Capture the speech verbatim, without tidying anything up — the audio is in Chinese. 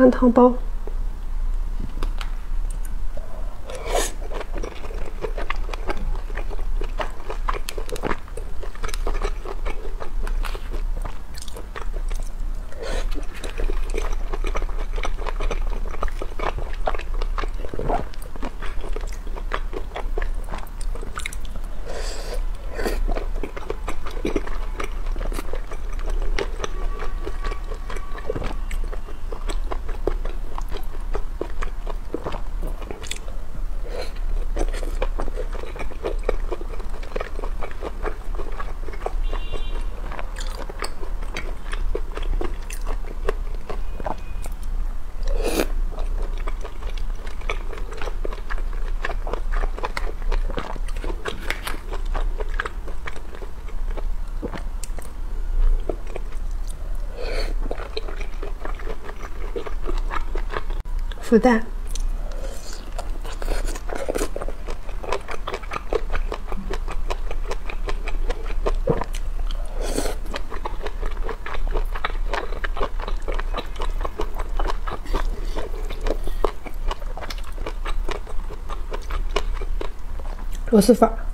灌汤包。腐蛋，螺蛳粉。